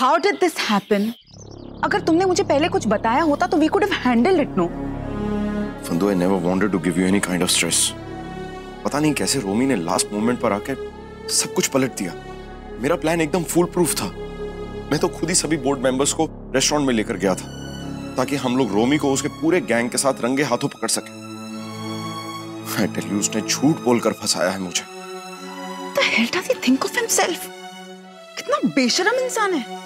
How did this happen? अगर तुमने मुझे पहले कुछ बताया होता तो we could have handled it, no? Fando, I never wanted to give you any kind of stress. पता नहीं कैसे रोमी ने last moment पर आके सब कुछ पलट दिया. मेरा plan एकदम foolproof था. मैं तो खुद ही सभी board members को restaurant में लेकर गया था, ताकि हम लोग रोमी को उसके पूरे गैंग के साथ रंगे हाथों पकड़ सके. I tell you, उसने झूठ बोलकर फंसाया है मुझे. The hell does he think of himself? कितना बेशरम इंसान है.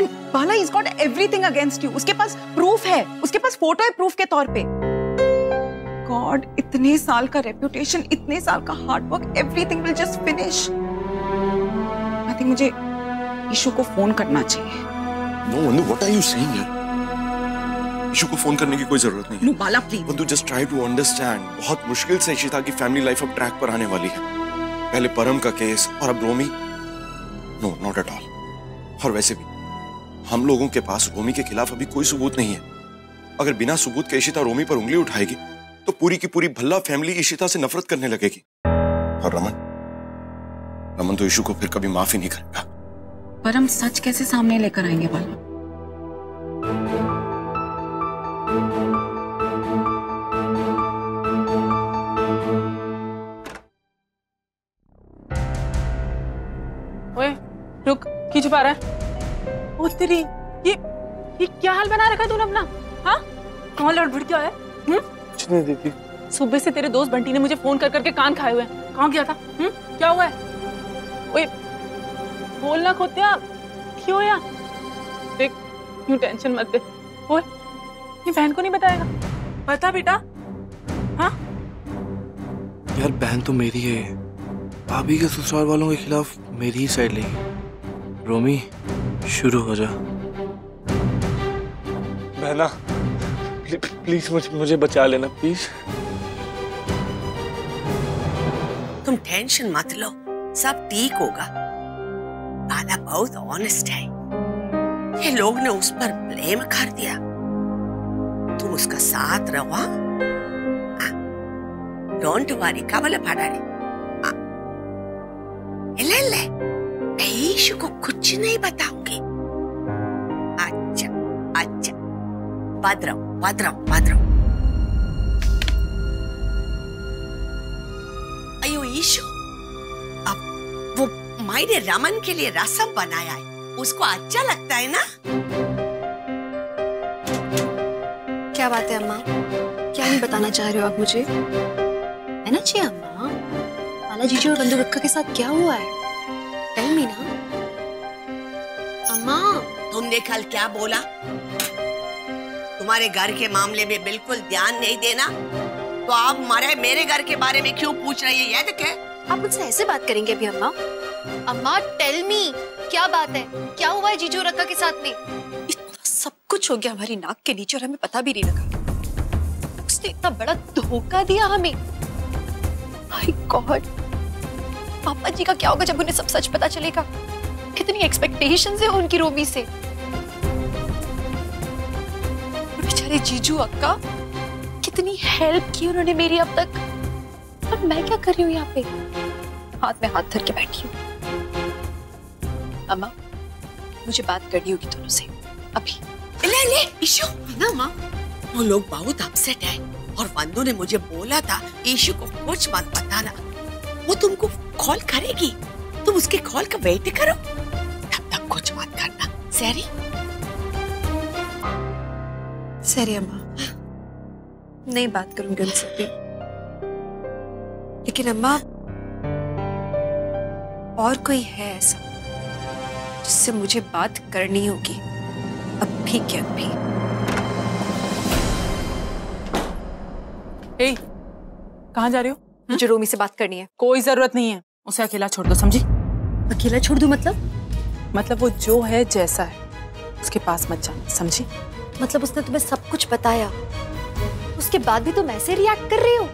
And Bala, he's got everything against you. उसके पास proof है. उसके पास photo है proof के तौर पे. God, इतने साल का reputation, इतने साल का hard work, everything will just finish. I think मुझे ईशु को phone करना चाहिए. No, Vandu, what are you saying here? Ishu को फोन करने की कोई जरूरत नहीं है. No Bala please. बंदू just try to understand. बहुत मुश्किल से इशिता की फैमिली लाइफ अब ट्रैक पर आने वाली है. पहले परम का केस और अब Romi. No, not at all. और वैसे भी हम लोगों के पास रोमी के खिलाफ अभी कोई सबूत नहीं है. अगर बिना सबूत के इशिता रोमी पर उंगली उठाएगी तो पूरी की पूरी भल्ला फैमिली इशिता से नफरत करने लगेगी. और रमन तो ईशु को फिर कभी माफ ही नहीं करेगा. पर हम सच कैसे सामने लेकर आएंगे बाला? रुक, क्यों छुपा रहा है? ओ तेरी, ये क्या हाल बना रखा है तूने अपना? हाँ, कहाँ लौट भटक आया? कुछ नहीं देखी. सुबह से तेरे दोस्त बंटी ने मुझे फोन कर करके कान खाए हुए हैं. कहाँ गया था? क्या हुआ है? ओए, बोलना खोतिया, क्यों यार? देख, यूँ टेंशन मत दे. ओए, ये बहन को नहीं बताएगा? बता बेटा. हाँ? यार बहन तो मेरी है. भाभी के ससुराल वालों के खिलाफ मेरी ही साइड लेगी. रोमी शुरू हो जा. बहना प्लीज मुझे बचा लेना प्लीज. तुम टेंशन मत लो, सब ठीक होगा. बाला बहुत ऑनेस्ट है. ये लोग ने उस पर ब्लेम कर दिया. तुम उसका साथ रहो. Don't worry. कावला पड़ाड़ी ले, ईशु को कुछ नहीं बताऊंगी. अच्छा अच्छा, बादराव बादराव बादराव. अयो ईशु, अब वो मायरे रमन के लिए रसम बनाया है. उसको अच्छा लगता है ना? क्या बात है अम्मा, क्या नहीं बताना चाह रहे हो आप मुझे? है ना जी अम्मा, बाला जीजू और बंधु बक्का के साथ क्या हुआ है? Tell me ना. अम्मा, तुमने कल क्या बोला? तुम्हारे घर के मामले में बिल्कुल ध्यान नहीं देना. तो आप हमारे मेरे घर के बारे में क्यों पूछ रही है? याद है आप मुझसे ऐसे बात करेंगे अभी अम्मा? अम्मा टेल मी, क्या बात है? क्या हुआ है जीजू रक्का के साथ में? इतना सब कुछ हो गया हमारी नाक के नीचे और हमें पता भी नहीं लगा. उसने इतना बड़ा धोखा दिया हमें. माय गॉड, पापा जी का क्या होगा जब उन्हें सब सच पता चलेगा? कितनी एक्सपेक्टेशंस हैं उनकी रोमी से. बेचारे जीजू अक्का, कितनी हेल्प की उन्होंने मेरी अब तक. और मैं क्या कर रही हूँ यहाँ पे? हाथ में हाथ धर के बैठी हूँ. अम्मा, मुझे बात करनी होगी दोनों से अभी. ले ले ईशु, ना माँ, वो लोग बहुत अपसेट है. और वंदु ने मुझे बोला था ईशु को कुछ मत बताना. वो तुमको कॉल करेगी, तुम उसके कॉल का वेट करो. तब तक कुछ मत करना. सैरी सैरी अम्मा, नहीं बात करूंगी उनसे भी. लेकिन अम्मा, और कोई है ऐसा जिससे मुझे बात करनी होगी अब भी क्या? अब भी. ए, कहाँ जा रहे हो? मुझे रोमी से बात करनी है. कोई जरूरत नहीं है. उसे अकेला छोड़ दो, समझी? अकेला छोड़ दो मतलब? मतलब वो जो है जैसा है, उसके पास मत जाना, समझी? मतलब उसने तुम्हें सब कुछ बताया, उसके बाद भी तुम ऐसे रिएक्ट कर रहे हो?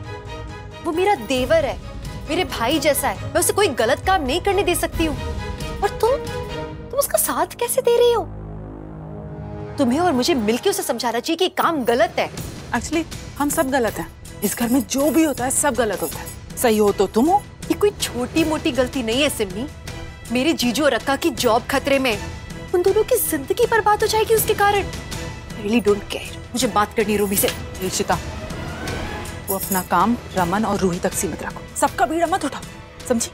वो मेरा देवर है, मेरे भाई जैसा है. मैं उसे कोई गलत काम नहीं करने दे सकती हूँ. और तुम उसका साथ कैसे दे रही हो? तुम्हें और मुझे मिलकर उसे समझाना चाहिए कि काम गलत है. एक्चुअली हम सब गलत है. इस घर में जो भी होता है सब गलत होता है. सही हो तो तुम हो. ये कोई छोटी मोटी गलती नहीं है सिमी. मेरे जीजू और अक्का की जॉब खतरे में है. उन दोनों की जिंदगी बर्बाद हो जाएगी उसके कारण। I really don't care। मुझे बात करनी है रूही से। इशिता, वो अपना काम रमन और रूही तक सीमित रखो, सबका भीड़ मत उठाओ, समझी?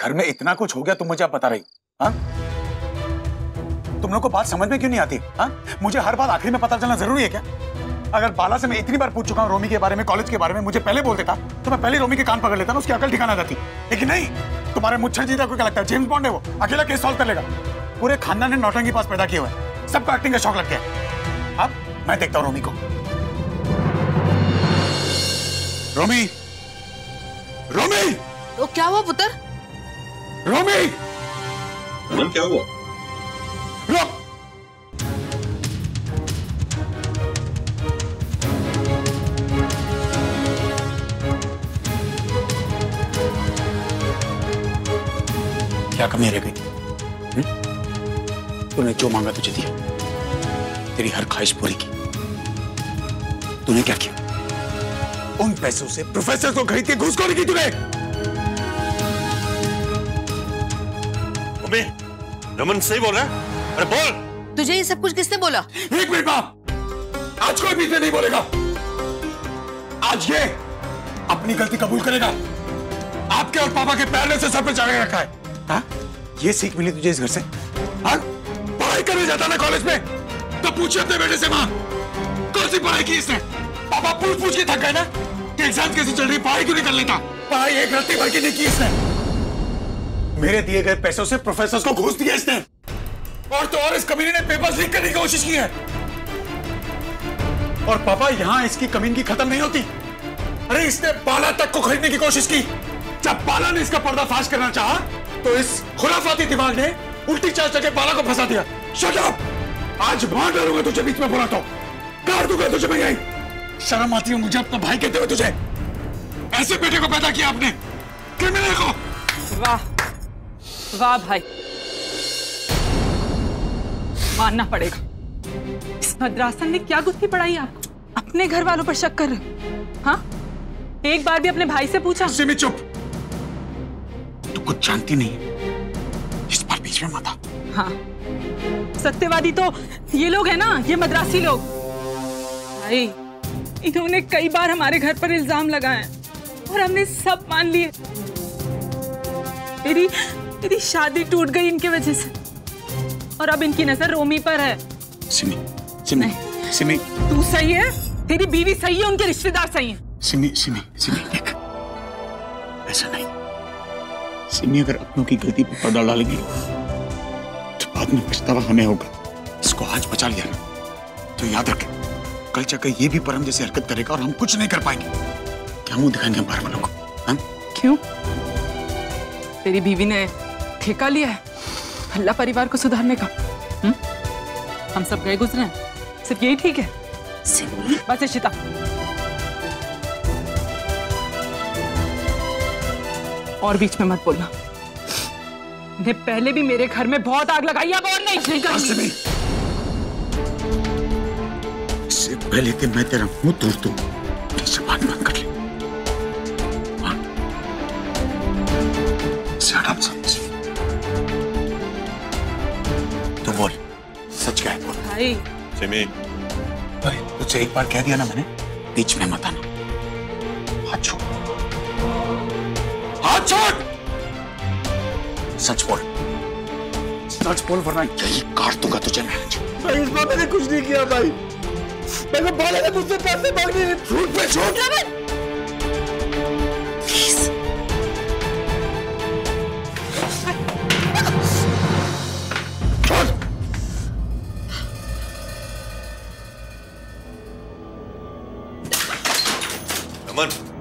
घर में इतना कुछ हो गया तुम मुझे आप बता रही, हाँ? तुम लोगों को बात समझ में क्यों नहीं आती, हाँ? मुझे हर बात आखिर में पता चलना जरूरी है क्या? अगर बाला से मैं इतनी बार पूछ चुका हूँ रोमी के बारे में, कॉलेज के बारे में, मुझे पहले बोल देता तो मैं पहले रोमी के कान पकड़ लेता ना, उसकी अकल ठिकाना जाती। लेकिन नहीं, तुम्हारे मुच्छर जीता को क्या लगता है जेम्स बॉन्ड है वो, अकेला केस सॉल्व कर लेगा। पूरे खानदान ने नौटंकी पास पैदा किया हुआ है, सबको एक्टिंग का शौक लग गया। अब मैं देखता हूँ रोमी को। रोमी, रोमी! तो क्या हुआ पुत्र? रोमी, क्या हुआ? क्या कमी रह गई? तूने जो मांगा तुझे दिया, तेरी हर ख्वाहिश पूरी की। तूने क्या किया? उन पैसों से प्रोफेसर को खरीद के घूसखोरी की तूने। मम्मी, रमन सही बोल रहा है? अरे बोल, तुझे ये सब कुछ किसने बोला? एक मिनट बाप, आज कोई बीच में नहीं बोलेगा। आज ये अपनी गलती कबूल करेगा। आपके और पापा के पहले से सर पे चढ़ा रखा है। हाँ? ये सीख मिली तुझे इस घर से? हाँ? पढ़ाई करने जाता ना कॉलेज में, तो पूछे अपने बेटे से, माँ कौन सी पढ़ाई की इसने? पापा पूछ के थक गए ना कि एग्जाम कैसी चल रही, पढ़ाई क्यों नहीं कर लेता। पढ़ाई एक रत्ती भर की नहीं की इसने। मेरे दिए गए पैसों से प्रोफेसर को घूस दिया इसने, और तो और इस कमीने ने पेपर लीक करने की कोशिश की है। और पापा, यहाँ इसकी कमीनगी खत्म नहीं होती। अरे इसने बाला तक को खरीदने की कोशिश की। जब बाला ने इसका पर्दाफाश करना चाहा तो इस खुराफाती दिमाग ने उल्टी चाल चलके बाला को फंसा दिया। Shut up! आज मार डालूंगा तुझे, बीच में बोला तो काट दूंगा तुझे मैं यहीं। शर्म आती है मुझे अपना भाई कहते हुए तुझे? ऐसे बेटे को पैदा किया आपने, क्रिमिनल को। वाह वाह भाई, मानना पड़ेगा इस मदरासा ने क्या गुत्थी पढ़ाई आपको। अपने घर वालों पर शक कर रहे हो, हाँ? एक बार भी अपने भाई से पूछा? सिमी चुप, तू कुछ जानती नहीं, इस बार बीच में मत आ। हाँ, सत्यवादी तो ये लोग हैं ना, ये मद्रासी लोग। भाई, इन्होंने कई बार हमारे घर पर इल्जाम लगाए और हमने सब मान लिए। मेरी शादी टूट गई इनके वजह से, और अब इनकी नजर रोमी पर है। सिमी, सिमी, सिमी, तू सही है, तेरी बीवी सही है, उनके रिश्तेदार सही है। सिमी, सिमी, सिमी, देख, ऐसा नहीं। सिमी, अगर अपनों की गलती पर पर्दा डालेगी तो बाद में पछतावा हमें होगा। इसको आज बचा लिया ना तो याद रखें, कल जाकर ये भी परम जैसे हरकत करेगा और हम कुछ नहीं कर पाएंगे। क्या मुंह दिखाएंगे हम बाहर वालों को, हाँ? क्यों? तेरी बीवी ने ठेका लिया है भल्ला परिवार को सुधारने का, हुँ? हम सब गए गुजरे हैं, सिर्फ यही ठीक है। बस इशिता, और बीच में मत बोलना। ने पहले भी मेरे घर में बहुत आग लगाई, अब और नहीं करनी। इससे पहले कि मैं तेरा मुंह तोड़ दूं, इससे बात मत कर ले। तो बोल, सच क्या है बोल। भाई, सिमी, तुझे एक बार कह दिया ना मैंने, बीच में मत आना। सच बोल, सच बोल, वरना यही काट दूंगा तुझे मैं। भाई, इस बार मैंने कुछ नहीं किया भाई। मैंने बाला ने मुझसे पैसे मांगे, झूठ पे झूठ। प्लीज रमन,